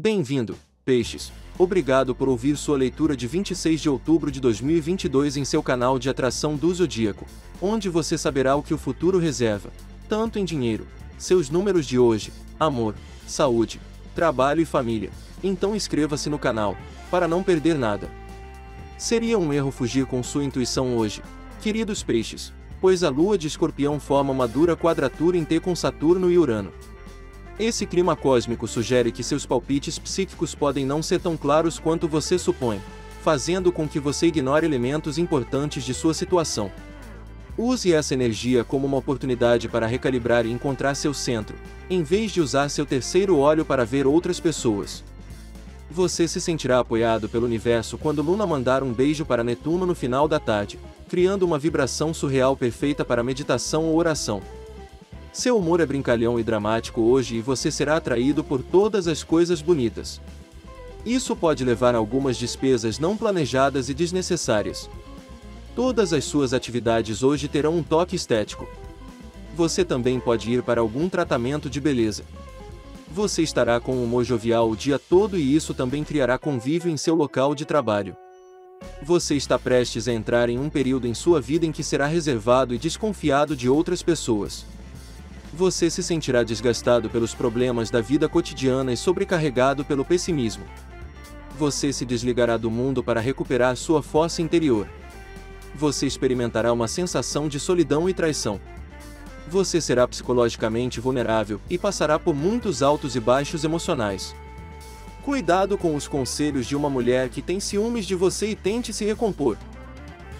Bem-vindo, Peixes. Obrigado por ouvir sua leitura de 26 de outubro de 2022 em seu canal de atração do Zodíaco, onde você saberá o que o futuro reserva, tanto em dinheiro, seus números de hoje, amor, saúde, trabalho e família. Então inscreva-se no canal, para não perder nada. Seria um erro fugir com sua intuição hoje, queridos Peixes, pois a lua de Escorpião forma uma dura quadratura em T com Saturno e Urano. Esse clima cósmico sugere que seus palpites psíquicos podem não ser tão claros quanto você supõe, fazendo com que você ignore elementos importantes de sua situação. Use essa energia como uma oportunidade para recalibrar e encontrar seu centro, em vez de usar seu terceiro olho para ver outras pessoas. Você se sentirá apoiado pelo universo quando Luna mandar um beijo para Netuno no final da tarde, criando uma vibração surreal perfeita para meditação ou oração. Seu humor é brincalhão e dramático hoje e você será atraído por todas as coisas bonitas. Isso pode levar a algumas despesas não planejadas e desnecessárias. Todas as suas atividades hoje terão um toque estético. Você também pode ir para algum tratamento de beleza. Você estará com um humor jovial o dia todo e isso também criará convívio em seu local de trabalho. Você está prestes a entrar em um período em sua vida em que será reservado e desconfiado de outras pessoas. Você se sentirá desgastado pelos problemas da vida cotidiana e sobrecarregado pelo pessimismo. Você se desligará do mundo para recuperar sua força interior. Você experimentará uma sensação de solidão e traição. Você será psicologicamente vulnerável e passará por muitos altos e baixos emocionais. Cuidado com os conselhos de uma mulher que tem ciúmes de você e tente se recompor.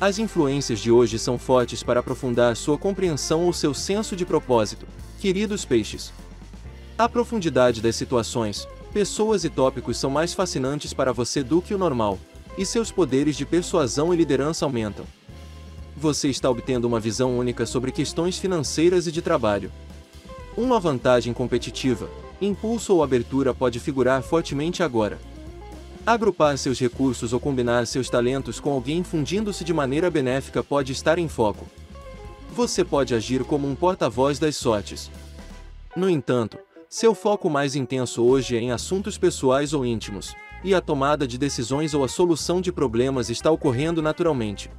As influências de hoje são fortes para aprofundar sua compreensão ou seu senso de propósito, queridos peixes. A profundidade das situações, pessoas e tópicos são mais fascinantes para você do que o normal, e seus poderes de persuasão e liderança aumentam. Você está obtendo uma visão única sobre questões financeiras e de trabalho. Uma vantagem competitiva, impulso ou abertura pode figurar fortemente agora. Agrupar seus recursos ou combinar seus talentos com alguém fundindo-se de maneira benéfica pode estar em foco. Você pode agir como um porta-voz das sortes. No entanto, seu foco mais intenso hoje é em assuntos pessoais ou íntimos, e a tomada de decisões ou a solução de problemas está ocorrendo naturalmente.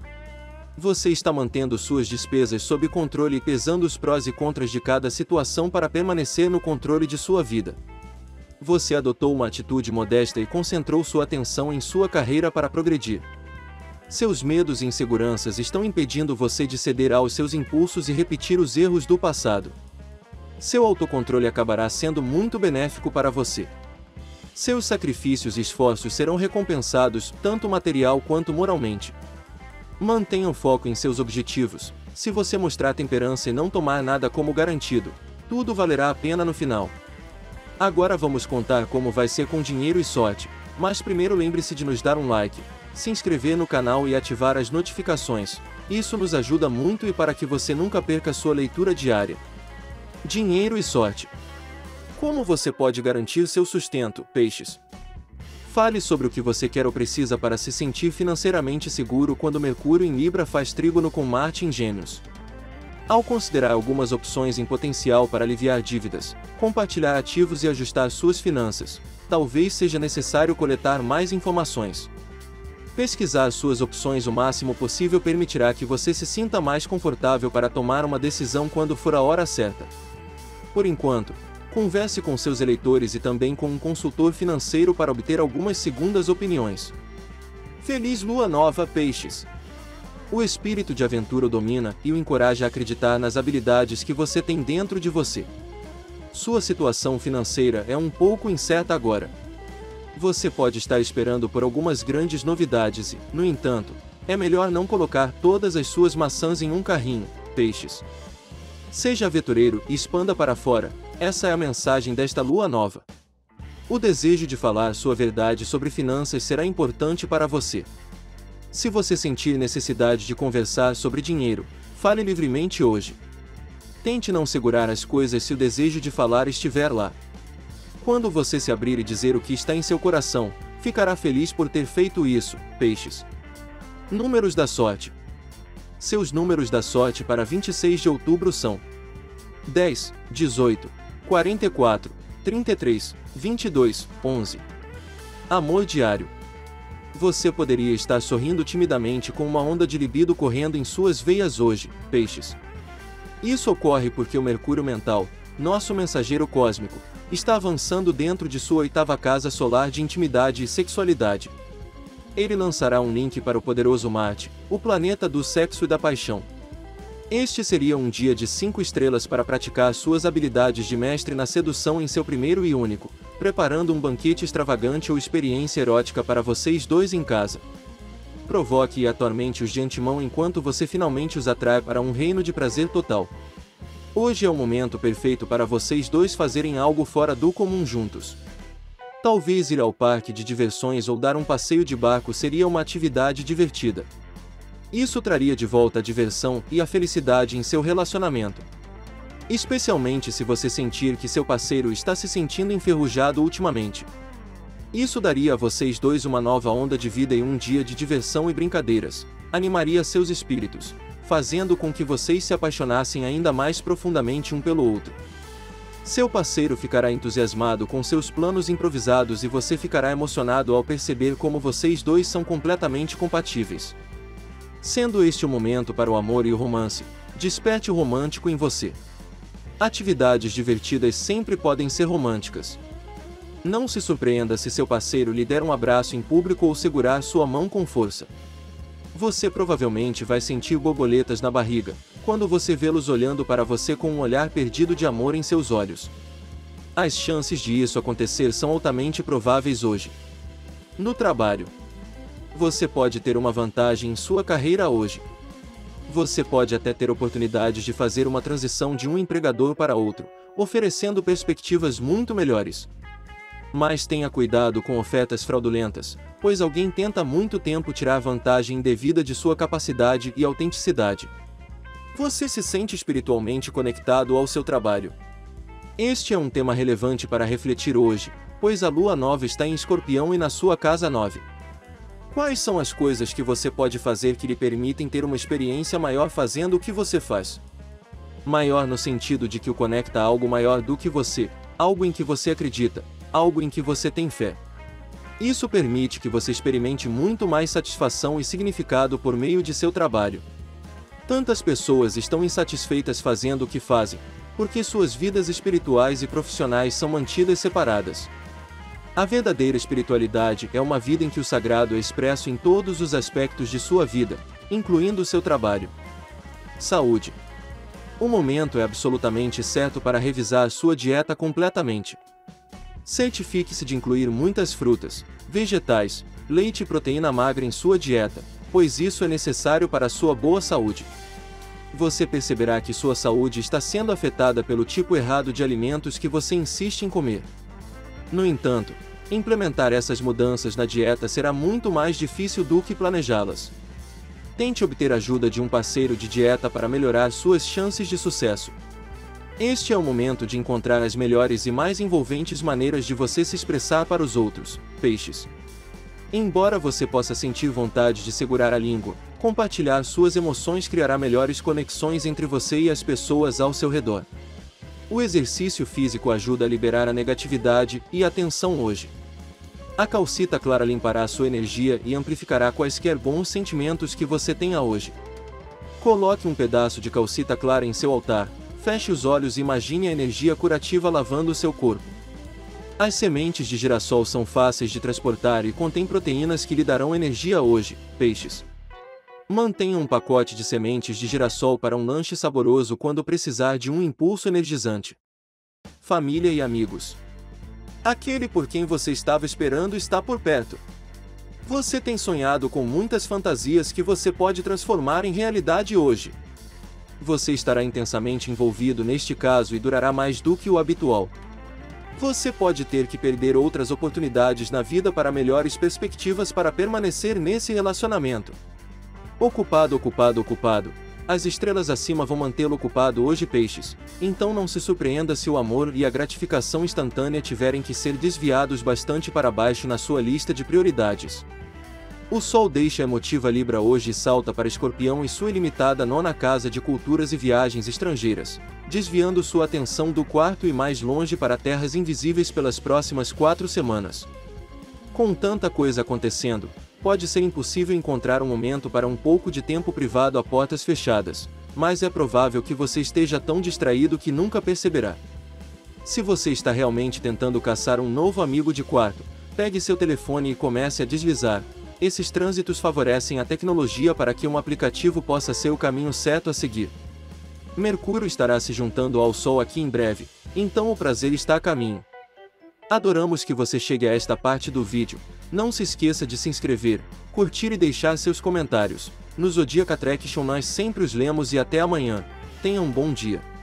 Você está mantendo suas despesas sob controle e pesando os prós e contras de cada situação para permanecer no controle de sua vida. Você adotou uma atitude modesta e concentrou sua atenção em sua carreira para progredir. Seus medos e inseguranças estão impedindo você de ceder aos seus impulsos e repetir os erros do passado. Seu autocontrole acabará sendo muito benéfico para você. Seus sacrifícios e esforços serão recompensados, tanto material quanto moralmente. Mantenha o foco em seus objetivos. Se você mostrar temperança e não tomar nada como garantido, tudo valerá a pena no final. Agora vamos contar como vai ser com dinheiro e sorte, mas primeiro lembre-se de nos dar um like, se inscrever no canal e ativar as notificações, isso nos ajuda muito e para que você nunca perca sua leitura diária. Dinheiro e sorte. Como você pode garantir seu sustento, peixes? Fale sobre o que você quer ou precisa para se sentir financeiramente seguro quando Mercúrio em Libra faz trígono com Marte em Gêmeos. Ao considerar algumas opções em potencial para aliviar dívidas, compartilhar ativos e ajustar suas finanças, talvez seja necessário coletar mais informações. Pesquisar suas opções o máximo possível permitirá que você se sinta mais confortável para tomar uma decisão quando for a hora certa. Por enquanto, converse com seus eleitores e também com um consultor financeiro para obter algumas segundas opiniões. Feliz Lua Nova, Peixes! O espírito de aventura o domina e o encoraja a acreditar nas habilidades que você tem dentro de você. Sua situação financeira é um pouco incerta agora. Você pode estar esperando por algumas grandes novidades e, no entanto, é melhor não colocar todas as suas maçãs em um carrinho, peixes. Seja aventureiro e expanda para fora, essa é a mensagem desta lua nova. O desejo de falar sua verdade sobre finanças será importante para você. Se você sentir necessidade de conversar sobre dinheiro, fale livremente hoje. Tente não segurar as coisas se o desejo de falar estiver lá. Quando você se abrir e dizer o que está em seu coração, ficará feliz por ter feito isso, peixes. Números da sorte. Seus números da sorte para 26 de outubro são 10, 18, 44, 33, 22:11. Amor diário. Você poderia estar sorrindo timidamente com uma onda de libido correndo em suas veias hoje, peixes. Isso ocorre porque o Mercúrio mental, nosso mensageiro cósmico, está avançando dentro de sua 8ª casa solar de intimidade e sexualidade. Ele lançará um link para o poderoso Marte, o planeta do sexo e da paixão. Este seria um dia de 5 estrelas para praticar suas habilidades de mestre na sedução em seu primeiro e único, preparando um banquete extravagante ou experiência erótica para vocês dois em casa. Provoque e atormente-os de antemão enquanto você finalmente os atrai para um reino de prazer total. Hoje é o momento perfeito para vocês dois fazerem algo fora do comum juntos. Talvez ir ao parque de diversões ou dar um passeio de barco seria uma atividade divertida. Isso traria de volta a diversão e a felicidade em seu relacionamento. Especialmente se você sentir que seu parceiro está se sentindo enferrujado ultimamente. Isso daria a vocês dois uma nova onda de vida e um dia de diversão e brincadeiras, animaria seus espíritos, fazendo com que vocês se apaixonassem ainda mais profundamente um pelo outro. Seu parceiro ficará entusiasmado com seus planos improvisados e você ficará emocionado ao perceber como vocês dois são completamente compatíveis. Sendo este o momento para o amor e o romance, desperte o romântico em você. Atividades divertidas sempre podem ser românticas. Não se surpreenda se seu parceiro lhe der um abraço em público ou segurar sua mão com força. Você provavelmente vai sentir borboletas na barriga quando você vê-los olhando para você com um olhar perdido de amor em seus olhos. As chances de isso acontecer são altamente prováveis hoje. No trabalho, você pode ter uma vantagem em sua carreira hoje. Você pode até ter oportunidades de fazer uma transição de um empregador para outro, oferecendo perspectivas muito melhores. Mas tenha cuidado com ofertas fraudulentas, pois alguém tenta há muito tempo tirar vantagem indevida de sua capacidade e autenticidade. Você se sente espiritualmente conectado ao seu trabalho. Este é um tema relevante para refletir hoje, pois a Lua Nova está em Escorpião e na sua Casa 9. Quais são as coisas que você pode fazer que lhe permitem ter uma experiência maior fazendo o que você faz? Maior no sentido de que o conecta a algo maior do que você, algo em que você acredita, algo em que você tem fé. Isso permite que você experimente muito mais satisfação e significado por meio de seu trabalho. Tantas pessoas estão insatisfeitas fazendo o que fazem, porque suas vidas espirituais e profissionais são mantidas separadas. A verdadeira espiritualidade é uma vida em que o sagrado é expresso em todos os aspectos de sua vida, incluindo o seu trabalho. Saúde. O momento é absolutamente certo para revisar sua dieta completamente. Certifique-se de incluir muitas frutas, vegetais, leite e proteína magra em sua dieta, pois isso é necessário para sua boa saúde. Você perceberá que sua saúde está sendo afetada pelo tipo errado de alimentos que você insiste em comer. No entanto, implementar essas mudanças na dieta será muito mais difícil do que planejá-las. Tente obter ajuda de um parceiro de dieta para melhorar suas chances de sucesso. Este é o momento de encontrar as melhores e mais envolventes maneiras de você se expressar para os outros, peixes. Embora você possa sentir vontade de segurar a língua, compartilhar suas emoções criará melhores conexões entre você e as pessoas ao seu redor. O exercício físico ajuda a liberar a negatividade e a tensão hoje. A calcita clara limpará sua energia e amplificará quaisquer bons sentimentos que você tenha hoje. Coloque um pedaço de calcita clara em seu altar, feche os olhos e imagine a energia curativa lavando seu corpo. As sementes de girassol são fáceis de transportar e contêm proteínas que lhe darão energia hoje, peixes. Mantenha um pacote de sementes de girassol para um lanche saboroso quando precisar de um impulso energizante. Família e amigos. Aquele por quem você estava esperando está por perto. Você tem sonhado com muitas fantasias que você pode transformar em realidade hoje. Você estará intensamente envolvido neste caso e durará mais do que o habitual. Você pode ter que perder outras oportunidades na vida para melhores perspectivas para permanecer nesse relacionamento. Ocupado. As estrelas acima vão mantê-lo ocupado hoje, peixes, então não se surpreenda se o amor e a gratificação instantânea tiverem que ser desviados bastante para baixo na sua lista de prioridades. O Sol deixa a emotiva Libra hoje e salta para Escorpião em sua ilimitada nona casa de culturas e viagens estrangeiras, desviando sua atenção do quarto e mais longe para terras invisíveis pelas próximas 4 semanas. Com tanta coisa acontecendo, pode ser impossível encontrar um momento para um pouco de tempo privado a portas fechadas, mas é provável que você esteja tão distraído que nunca perceberá. Se você está realmente tentando caçar um novo amigo de quarto, pegue seu telefone e comece a deslizar. Esses trânsitos favorecem a tecnologia para que um aplicativo possa ser o caminho certo a seguir. Mercúrio estará se juntando ao Sol aqui em breve, então o prazer está a caminho. Adoramos que você chegue a esta parte do vídeo. Não se esqueça de se inscrever, curtir e deixar seus comentários. No Zodiac Attraction nós sempre os lemos e até amanhã. Tenha um bom dia.